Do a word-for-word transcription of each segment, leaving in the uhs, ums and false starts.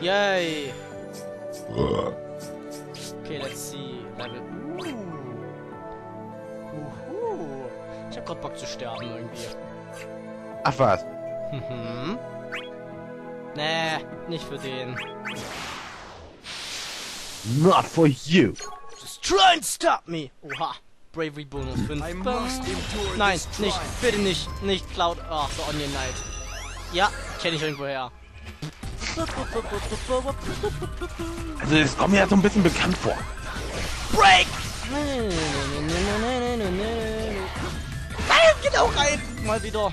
Yay! Okay, let's see. Level. Uhu. Ich hab grad Bock zu sterben irgendwie. Ach was? Mhm. Nee, nicht für den. Not for you! Just try and stop me! Oha! Bravery Bonus fünf. Nein, nicht, bitte nicht, nicht Cloud. Ach, The Onion Knight. Ja, kenne ich irgendwoher. Also, es kommt mir ja so ein bisschen bekannt vor. Break! Nein, geht auch rein! Mal wieder.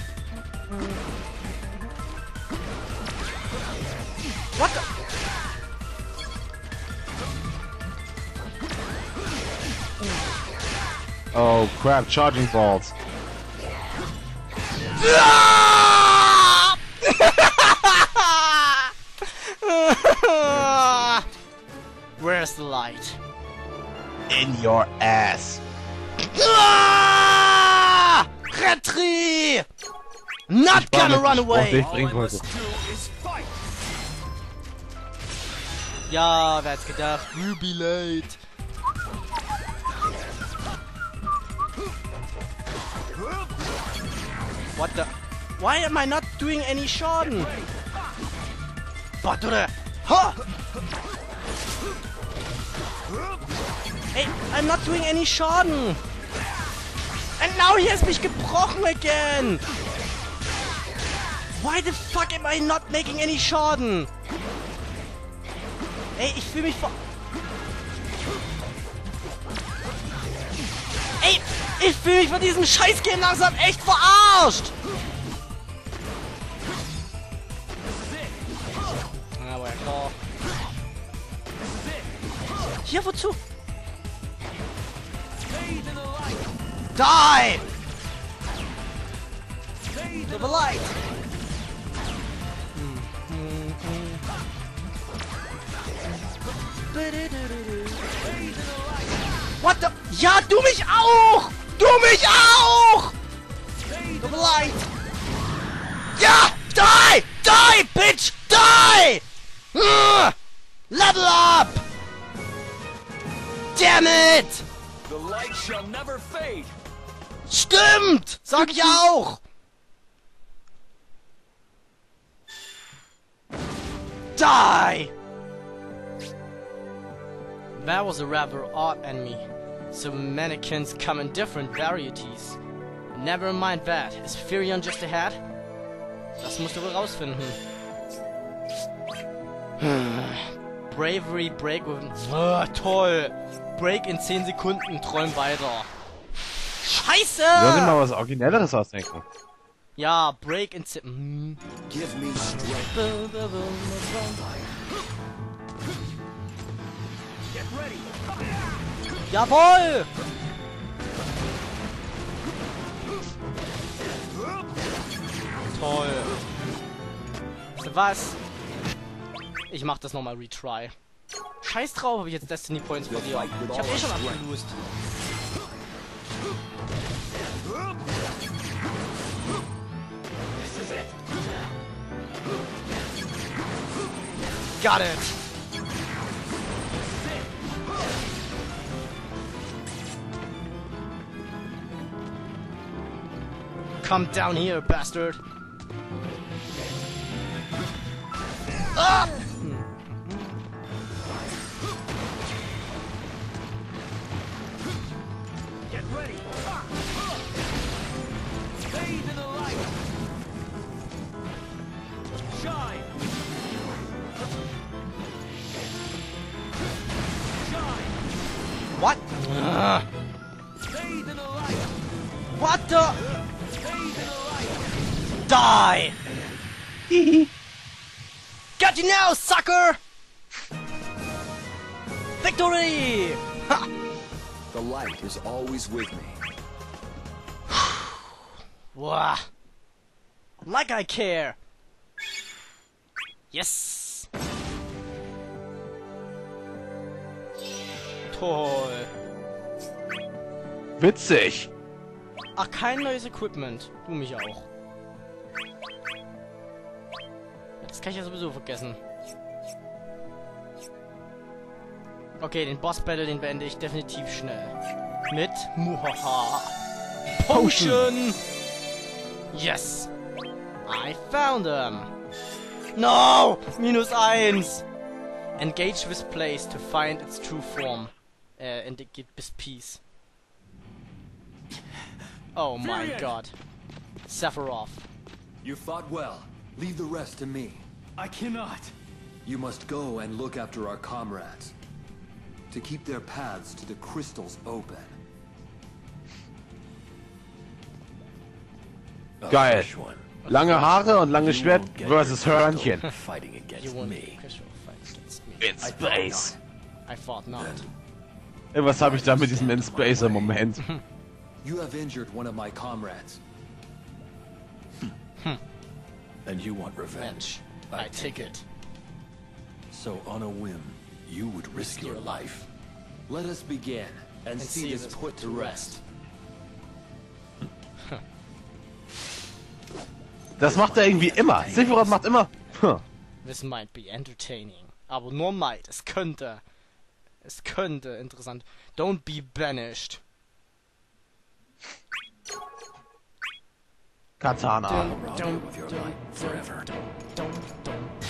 What the? Oh crap, charging balls. Where's the light? In your ass. Retrie! Not gonna run away! Ja, wer hat's gedacht? You'll be late. What the? Why am I not doing any Schaden? Badre! Ha! Hey, I'm not doing any Schaden! And now he has mich gebrochen again! Why the fuck am I not making any Schaden? Ey, ich fühle mich ver... Ey! Ich fühle mich von diesem Scheiß-Game langsam echt verarscht! Aber klar. Hier, wozu? Die! To the light! What the? Ja, du mich auch! Du mich auch! Tut mir leid! Ja! Die! Die, bitch! Die! Uh, level up! Damn it! The light shall never fade. Stimmt! Sag ich auch! Die! That was a rather odd enemy. So mannequins come in different varieties. Never mind that. Is Furion just a hat? Das musst du wohl rausfinden. Bravery break with... Oh, toll! Break in zehn Sekunden, träum weiter. Scheiße! Wir müssen mal was Originelleres ausdenken. Ja, break in zehn... Give me Get ready! Jawohl! Toll. Was? Ich mach das nochmal retry. Scheiß drauf, hab ich jetzt Destiny Points von dir. Ich hab eh schon abgelust. Got it! Come down here, bastard! Ah! Get ready! Fade in the light! Shine! Shine! What? Uh. Fade in the light! What the? Die! Got you now, sucker! Victory! Ha! The light is always with me. Wow! Like I care! Yes! Toll! Witzig! Ach, kein neues Equipment. Du mich auch. Das kann ich ja sowieso vergessen. Okay, den Boss-Battle, den beende ich definitiv schnell. Mit Muhaha. Potion! Yes! I found them! No! Minus eins! Engage with place to find its true form. Äh, uh, and it gives peace. Oh my god. Sephiroth. You fought well. Leave the rest to me. I cannot. You must go and look after our comrades. To keep their paths to the crystals open. Geil. Lange Haare und langes Schwert versus Hörnchen. Fighting against me. In space. I fought not. Ey, was habe ich da mit diesem In Space im Moment? You have injured one of my comrades. And you want revenge. I take it. So on a whim, you would risk your life. Let us begin and see this put to rest. Das macht er irgendwie immer. Sephiroth macht immer. Huh. This might be entertaining. Aber nur might. Es könnte. Es könnte interessant. Don't be banished. Katana. Don't, don't, with your don't, life forever. Don't, don't, don't.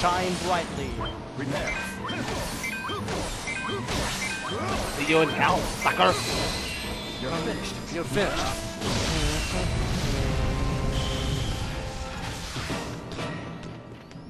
Shine brightly. Remember. See you in hell, sucker. You're finished. You're finished.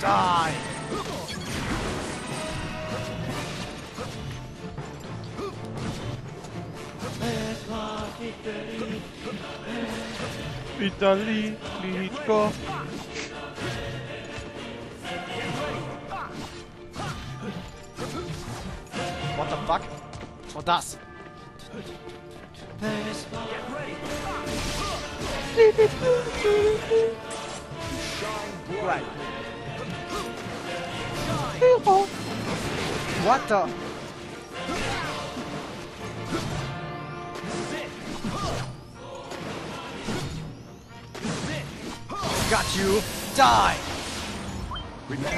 Die! Vitali, Lico. What the fuck? Was war das? Right. What the? Got you. Die.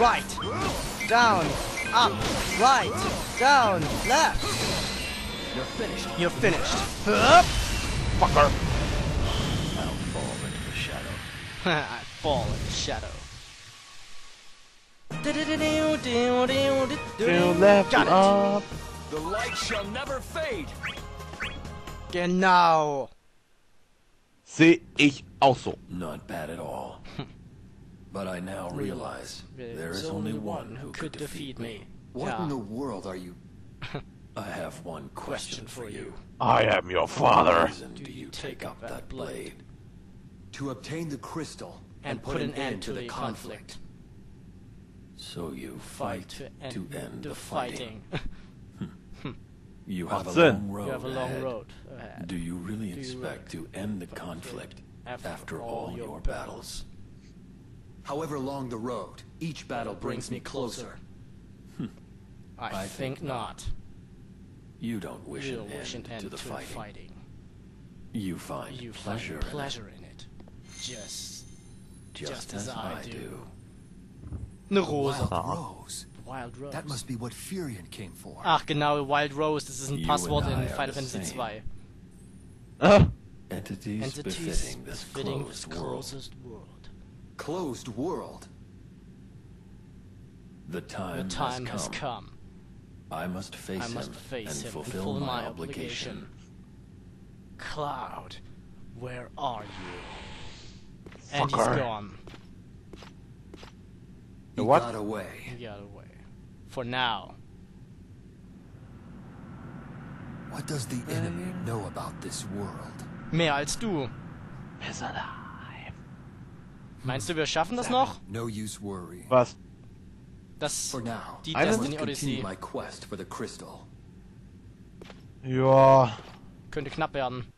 Right. Down. Up. Right. Down. Left. You're finished. You're finished. Up. Fucker. I'll fall into the shadow. I fall into the shadow. Left, got it. Up. The light shall never fade. Genau. Sehe ich auch so. Not bad at all. But I now realize there is only one who could defeat me. What in the world are you? I have one question for you. I am your father. Do you take up that blade? To obtain the crystal and put an end to the conflict. So you fight to end, to end the fighting. fighting. You have a long road. You have a long road ahead. Do you really Do expect you really to end the conflict after, after all your, your battles? However long the road, each battle brings me closer. I think not. You don't wish you an wish end, end to the to fighting. fighting. You find you pleasure, find pleasure in, it. in it. Just, just, just as, as I, I do. do. Wild Rose. Wild Rose. That must be what Furion came for. Ach genau, Wild Rose. Das ist ein Passwort in Final Fantasy two. Uh. Entities, Entities befitting this closed, closed world. world. Closed world. The time, the time has, come. has come. I must face I must him face and him fulfill and my obligation. Cloud, where are you? Fucker. And he's gone. He what? got away. He got away. for now. What does the enemy know about this world? Mehr als du. Meinst du, wir schaffen das noch? No use worry. Was? Das die Destiny Odyssey. My quest for the crystal. Ja. Könnte knapp werden.